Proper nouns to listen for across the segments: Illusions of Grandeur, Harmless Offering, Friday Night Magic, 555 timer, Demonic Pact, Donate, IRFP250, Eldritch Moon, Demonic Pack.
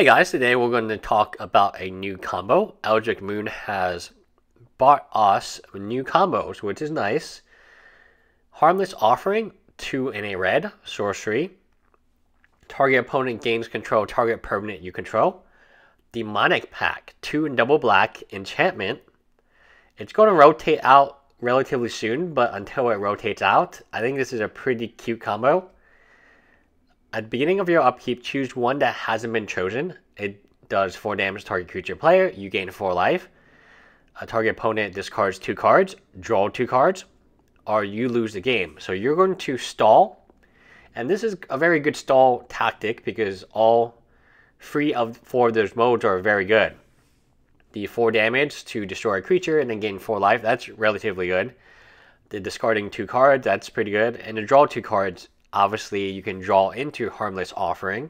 Hey guys, today we're going to talk about a new combo. Eldritch Moon has bought us new combos, which is nice. Harmless Offering, 2 and a red, sorcery. Target opponent gains control, target permanent you control. Demonic Pact, 2 and double black, enchantment. It's going to rotate out relatively soon, but until it rotates out, I think this is a pretty cute combo. At the beginning of your upkeep, choose one that hasn't been chosen. It does 4 damage to target creature player. You gain 4 life. A target opponent discards 2 cards, draw 2 cards, or you lose the game. So you're going to stall. And this is a very good stall tactic because all 3 of 4 of those modes are very good. The 4 damage to destroy a creature and then gain 4 life, that's relatively good. The discarding 2 cards, that's pretty good. And the draw 2 cards, obviously, you can draw into Harmless Offering.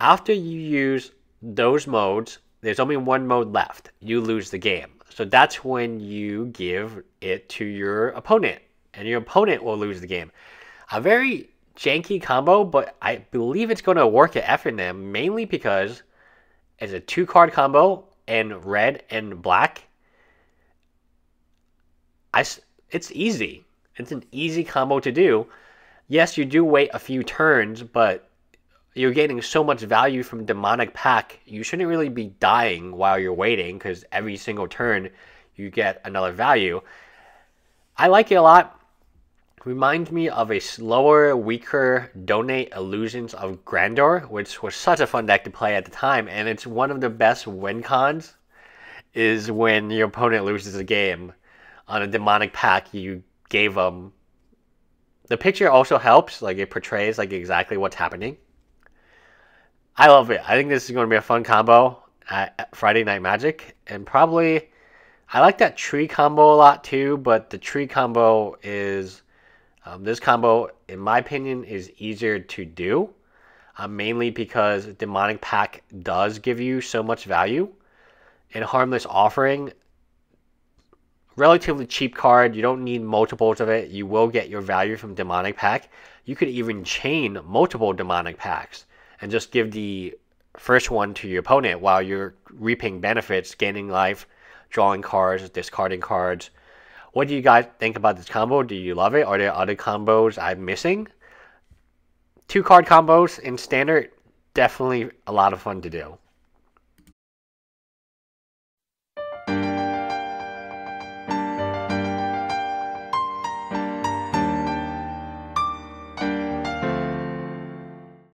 After you use those modes, there's only one mode left. You lose the game. So that's when you give it to your opponent, and your opponent will lose the game. A very janky combo, but I believe it's going to work at effing them, mainly because it's a 2-card combo in red and black. It's easy. It's an easy combo to do. Yes, you do wait a few turns, but you're getting so much value from Demonic Pact, you shouldn't really be dying while you're waiting, because every single turn you get another value. I like it a lot. Reminds me of a slower, weaker Donate Illusions of Grandeur, which was such a fun deck to play at the time, and it's one of the best win cons, is when your opponent loses a game on a Demonic Pact you gave them. The picture also helps, like it portrays like exactly what's happening. I love it. I think this is going to be a fun combo at Friday Night Magic. And probably, I like that tree combo a lot too, but the tree combo is, this combo, in my opinion, is easier to do. Mainly because Demonic Pact does give you so much value. And Harmless Offering, relatively cheap card, you don't need multiples of it, you will get your value from Demonic Pact. You could even chain multiple Demonic Pacts and just give the first one to your opponent while you're reaping benefits, gaining life, drawing cards, discarding cards. What do you guys think about this combo? Do you love it? Are there other combos I'm missing? 2-card combos in standard, definitely a lot of fun to do.